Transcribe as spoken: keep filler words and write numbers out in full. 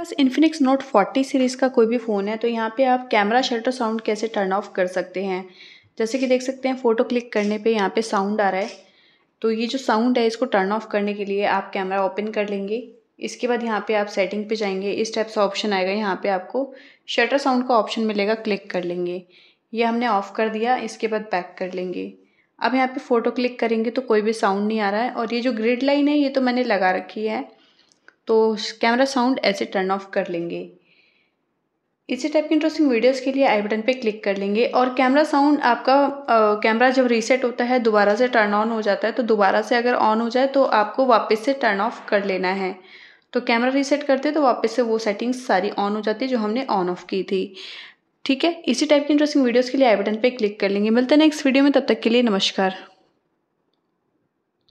बस Infinix note forty series का कोई भी फ़ोन है तो यहाँ पे आप कैमरा शटर साउंड कैसे टर्न ऑफ कर सकते हैं। जैसे कि देख सकते हैं फ़ोटो क्लिक करने पे यहाँ पे साउंड आ रहा है, तो ये जो साउंड है इसको टर्न ऑफ करने के लिए आप कैमरा ओपन कर लेंगे। इसके बाद यहाँ पे आप सेटिंग पे जाएंगे, इस टाइप से ऑप्शन आएगा, यहाँ पे आपको शटर साउंड का ऑप्शन मिलेगा, क्लिक कर लेंगे। ये हमने ऑफ़ कर दिया, इसके बाद बैक कर लेंगे। अब यहाँ पे फ़ोटो क्लिक करेंगे तो कोई भी साउंड नहीं आ रहा है, और ये जो ग्रिड लाइन है ये तो मैंने लगा रखी है, तो कैमरा साउंड ऐसे टर्न ऑफ कर लेंगे। इसी टाइप की इंटरेस्टिंग वीडियोस के लिए आई बटन पे क्लिक कर लेंगे, और कैमरा साउंड आपका कैमरा जब रीसेट होता है दोबारा से टर्न ऑन हो जाता है, तो दोबारा से अगर ऑन हो जाए तो आपको वापस से टर्न ऑफ कर लेना है। तो कैमरा रीसेट करते हैं तो वापस से वो सेटिंग्स सारी ऑन हो जाती है जो हमने ऑन ऑफ की थी। ठीक है, इसी टाइप की इंटरेस्टिंग वीडियोस के लिए आई बटन पे क्लिक कर लेंगे। मिलते हैं नेक्स्ट वीडियो में, तब तक के लिए नमस्कार।